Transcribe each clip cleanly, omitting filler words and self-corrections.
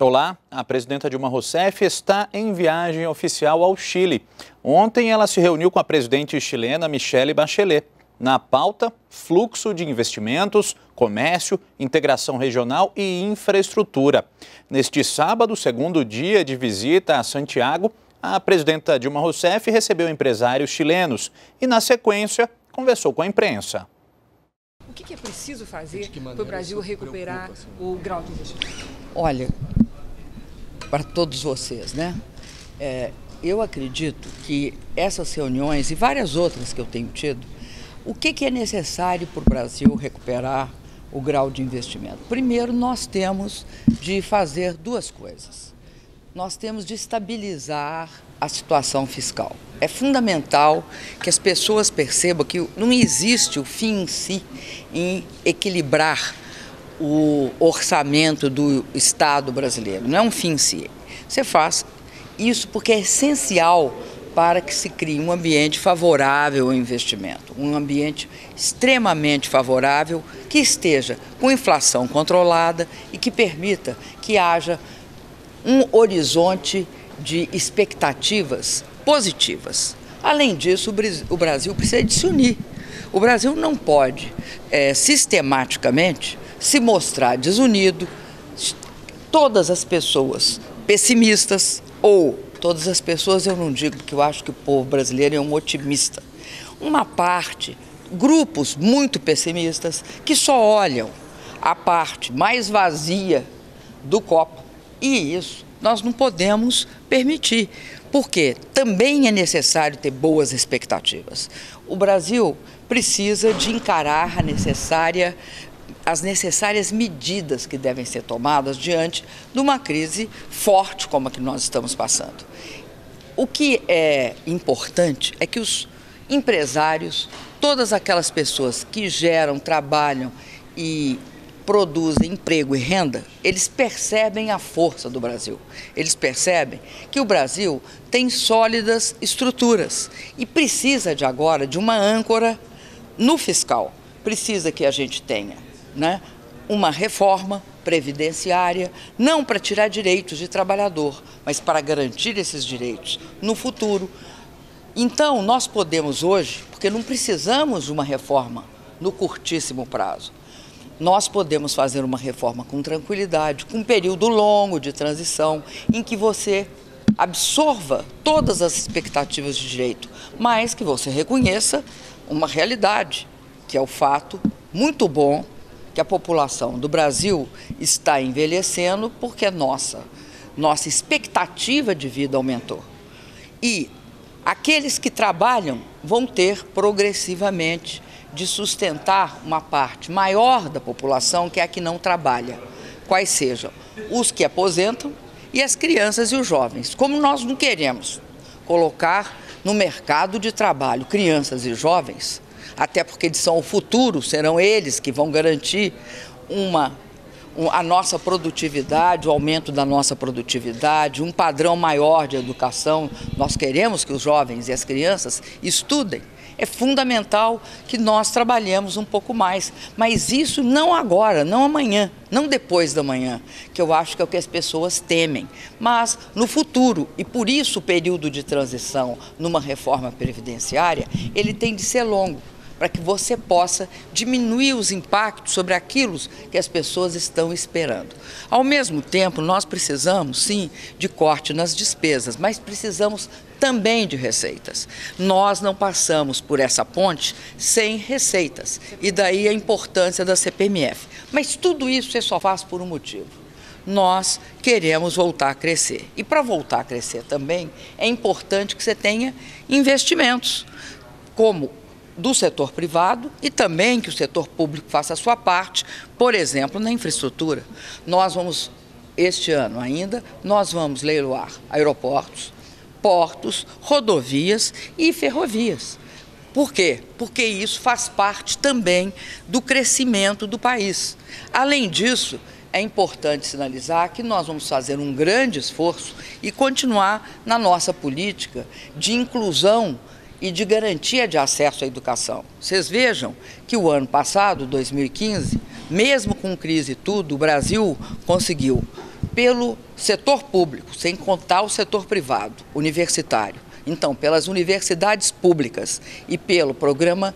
Olá, a presidenta Dilma Rousseff está em viagem oficial ao Chile. Ontem ela se reuniu com a presidente chilena Michelle Bachelet. Na pauta, fluxo de investimentos, comércio, integração regional e infraestrutura. Neste sábado, segundo dia de visita a Santiago, a presidenta Dilma Rousseff recebeu empresários chilenos e, na sequência, conversou com a imprensa. O que é preciso fazer para o Brasil recuperar o grau de investimento? Olha, para todos vocês, né? Eu acredito que essas reuniões e várias outras que eu tenho tido, o que é necessário para o Brasil recuperar o grau de investimento? Primeiro, nós temos de fazer duas coisas. Nós temos de estabilizar a situação fiscal. É fundamental que as pessoas percebam que não existe o fim em si em equilibrar o orçamento do Estado brasileiro. Não é um fim em si. Você faz isso porque é essencial para que se crie um ambiente favorável ao investimento, um ambiente extremamente favorável, que esteja com inflação controlada e que permita que haja um horizonte de expectativas positivas. Além disso, o Brasil precisa de se unir. O Brasil não pode sistematicamente se mostrar desunido, todas as pessoas pessimistas ou todas as pessoas, eu não digo, porque eu acho que o povo brasileiro é um otimista. Uma parte, grupos muito pessimistas, que só olham a parte mais vazia do copo. E isso nós não podemos permitir, porque também é necessário ter boas expectativas. O Brasil precisa de encarar as necessárias medidas que devem ser tomadas diante de uma crise forte como a que nós estamos passando. O que é importante é que os empresários, todas aquelas pessoas que geram, trabalham e produzem emprego e renda, eles percebem a força do Brasil. Eles percebem que o Brasil tem sólidas estruturas e precisa de agora de uma âncora no fiscal. Precisa que a gente tenha uma reforma previdenciária, não para tirar direitos de trabalhador, mas para garantir esses direitos no futuro. Então, nós podemos hoje, porque não precisamos de uma reforma no curtíssimo prazo, nós podemos fazer uma reforma com tranquilidade, com um período longo de transição, em que você absorva todas as expectativas de direito, mas que você reconheça uma realidade, que é o fato muito bom que a população do Brasil está envelhecendo porque a nossa expectativa de vida aumentou. E aqueles que trabalham vão ter progressivamente de sustentar uma parte maior da população, que é a que não trabalha, quais sejam os que aposentam e as crianças e os jovens. Como nós não queremos colocar no mercado de trabalho crianças e jovens, até porque eles são o futuro, serão eles que vão garantir a nossa produtividade, o aumento da nossa produtividade, um padrão maior de educação. Nós queremos que os jovens e as crianças estudem. É fundamental que nós trabalhemos um pouco mais, mas isso não agora, não amanhã, não depois da manhã, que eu acho que é o que as pessoas temem, mas no futuro. E por isso o período de transição numa reforma previdenciária, ele tem de ser longo, para que você possa diminuir os impactos sobre aquilo que as pessoas estão esperando. Ao mesmo tempo, nós precisamos, sim, de corte nas despesas, mas precisamos também de receitas. Nós não passamos por essa ponte sem receitas, e daí a importância da CPMF. Mas tudo isso você só faz por um motivo. Nós queremos voltar a crescer. E para voltar a crescer também, é importante que você tenha investimentos, como do setor privado, e também que o setor público faça a sua parte, por exemplo, na infraestrutura. Nós vamos, este ano ainda, nós vamos leiloar aeroportos, portos, rodovias e ferrovias. Por quê? Porque isso faz parte também do crescimento do país. Além disso, é importante sinalizar que nós vamos fazer um grande esforço e continuar na nossa política de inclusão e de garantia de acesso à educação. Vocês vejam que o ano passado, 2015, mesmo com crise e tudo, o Brasil conseguiu, pelo setor público, sem contar o setor privado, universitário, então, pelas universidades públicas e pelo programa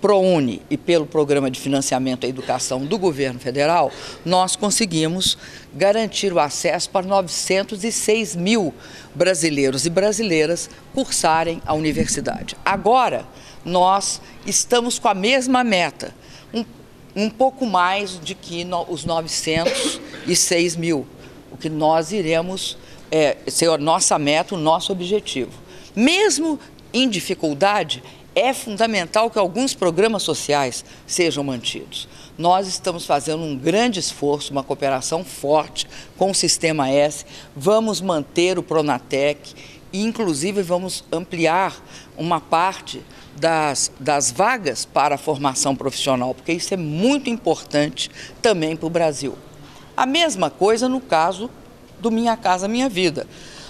ProUni e pelo programa de financiamento à educação do governo federal, nós conseguimos garantir o acesso para 906 mil brasileiros e brasileiras cursarem a universidade. Agora, nós estamos com a mesma meta, um pouco mais de que os 906 mil, o que nós iremos ser a nossa meta, o nosso objetivo. Mesmo em dificuldade, é fundamental que alguns programas sociais sejam mantidos. Nós estamos fazendo um grande esforço, uma cooperação forte com o Sistema S. Vamos manter o Pronatec e, inclusive, vamos ampliar uma parte das vagas para a formação profissional, porque isso é muito importante também para o Brasil. A mesma coisa no caso do Minha Casa Minha Vida.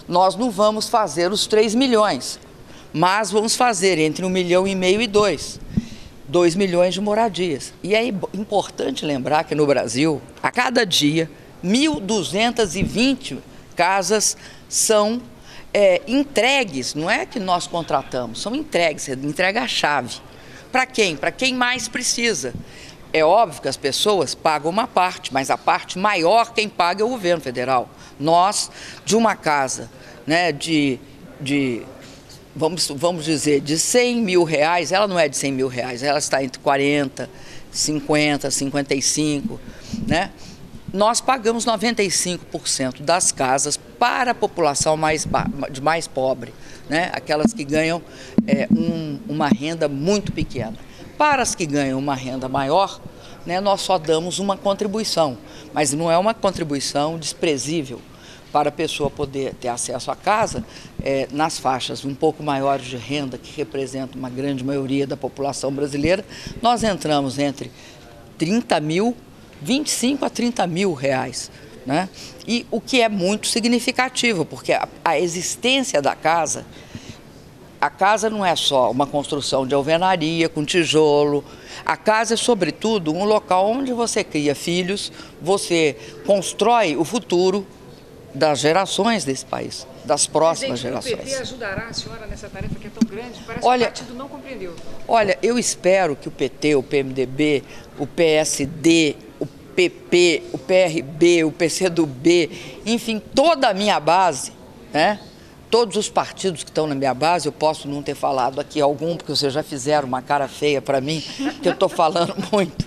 Nós não vamos fazer os 3 milhões. Mas vamos fazer entre 1,5 milhão e 2 milhões de moradias. E é importante lembrar que no Brasil, a cada dia, 1.220 casas são entregues, não é que nós contratamos, são entregues, você entrega a chave. Para quem? Para quem mais precisa. É óbvio que as pessoas pagam uma parte, mas a parte maior quem paga é o governo federal. Nós, de uma casa, né, vamos dizer, de 100 mil reais, ela não é de 100 mil reais, ela está entre 40, 50, 55, né? Nós pagamos 95% das casas para a população mais pobre, né? Aquelas que ganham uma renda muito pequena. Para as que ganham uma renda maior, né, nós só damos uma contribuição, mas não é uma contribuição desprezível. Para a pessoa poder ter acesso à casa, nas faixas um pouco maiores de renda, que representa uma grande maioria da população brasileira, nós entramos entre 30 mil, 25 a 30 mil reais, né? E o que é muito significativo, porque a existência da casa, a casa não é só uma construção de alvenaria, com tijolo. A casa é, sobretudo, um local onde você cria filhos, você constrói o futuro das gerações desse país, das próximas gerações. O PT ajudará a senhora nessa tarefa que é tão grande? Parece que o partido não compreendeu. Olha, eu espero que o PT, o PMDB, o PSD, o PP, o PRB, o PCdoB, enfim, toda a minha base, né? Todos os partidos que estão na minha base, eu posso não ter falado aqui algum, porque vocês já fizeram uma cara feia para mim, que eu estou falando muito.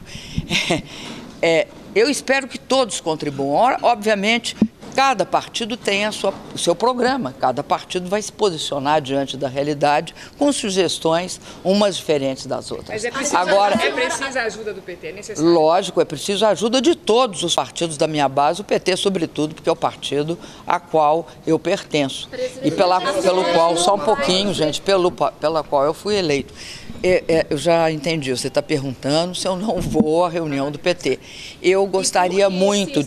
Eu espero que todos contribuam. Obviamente, cada partido tem o seu programa, cada partido vai se posicionar diante da realidade com sugestões, umas diferentes das outras. Mas é preciso a ajuda do PT, é necessário? Lógico, é preciso a ajuda de todos os partidos da minha base, o PT sobretudo, porque é o partido a qual eu pertenço. Presidente, e pelo qual, só um pouquinho, gente, pela qual eu fui eleito. Eu já entendi, você está perguntando se eu não vou à reunião do PT. Eu gostaria muito...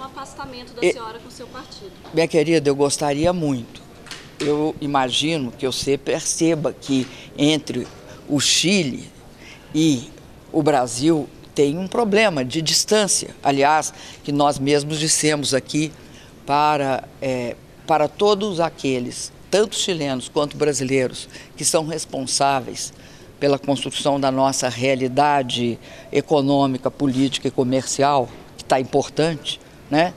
afastamento da senhora com o seu partido. Minha querida, eu gostaria muito. Eu imagino que você perceba que entre o Chile e o Brasil tem um problema de distância. Aliás, que nós mesmos dissemos aqui para todos aqueles, tanto chilenos quanto brasileiros, que são responsáveis pela construção da nossa realidade econômica, política e comercial, que está importante, né?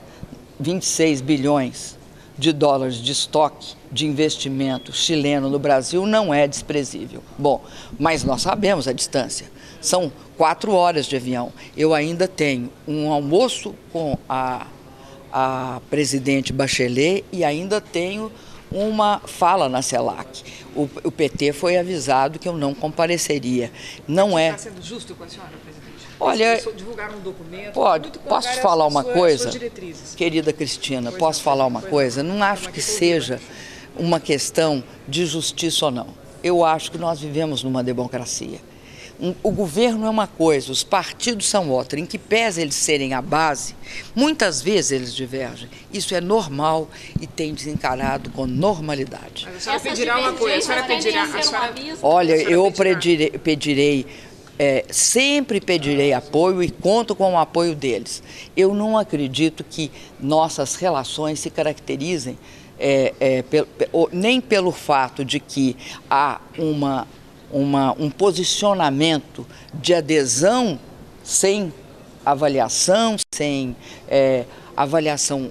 26 bilhões de dólares de estoque de investimento chileno no Brasil não é desprezível. Bom, mas nós sabemos a distância. São 4 horas de avião. Eu ainda tenho um almoço com a presidente Bachelet e ainda tenho uma fala na CELAC. O PT foi avisado que eu não compareceria. Não é... Está sendo justo com a senhora, presidente? Olha, divulgaram um documento, posso falar uma coisa, querida Cristina, posso falar uma coisa? Não acho que seja uma questão de justiça ou não. Eu acho que nós vivemos numa democracia. O governo é uma coisa, os partidos são outra, em que pese eles serem a base, muitas vezes eles divergem. Isso é normal e tem desencarado com normalidade. A senhora pedirá uma coisa, a senhora pedirá... Olha, eu pedirei... sempre pedirei apoio e conto com o apoio deles. Eu não acredito que nossas relações se caracterizem nem pelo fato de que há um posicionamento de adesão sem avaliação, sem avaliação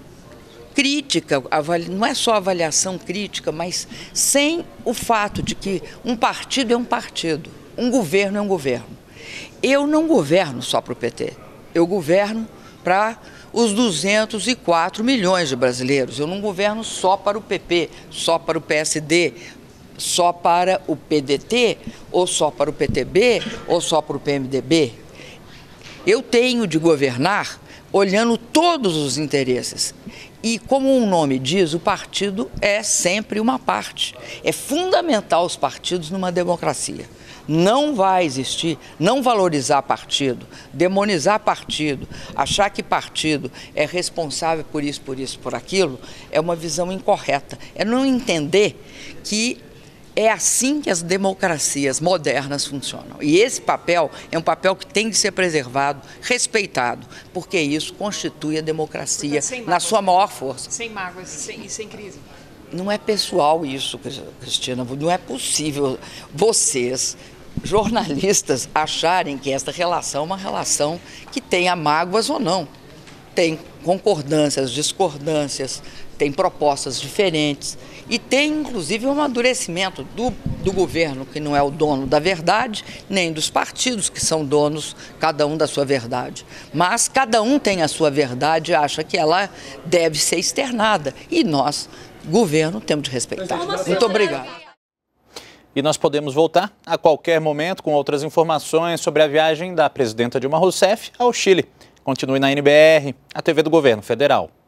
crítica, não é só avaliação crítica, mas sem o fato de que um partido é um partido, um governo é um governo. Eu não governo só para o PT, eu governo para os 204 milhões de brasileiros, eu não governo só para o PP, só para o PSD, só para o PDT, ou só para o PTB, ou só para o PMDB. Eu tenho de governar olhando todos os interesses. E como o nome diz, o partido é sempre uma parte. É fundamental os partidos numa democracia. Não vai existir, não valorizar partido, demonizar partido, achar que partido é responsável por isso, por aquilo, é uma visão incorreta. É não entender que é assim que as democracias modernas funcionam. E esse papel é um papel que tem de ser preservado, respeitado, porque isso constitui a democracia na sua maior força. Sem mágoas e sem crise. Não é pessoal isso, Cristina, não é possível vocês, jornalistas, acharem que esta relação é uma relação que tenha mágoas ou não. Tem concordâncias, discordâncias, tem propostas diferentes e tem, inclusive, um amadurecimento do governo, que não é o dono da verdade, nem dos partidos que são donos, cada um da sua verdade. Mas cada um tem a sua verdade e acha que ela deve ser externada. E nós, governo, temos de respeitar. Muito obrigada. E nós podemos voltar a qualquer momento com outras informações sobre a viagem da presidenta Dilma Rousseff ao Chile. Continue na NBR, a TV do Governo Federal.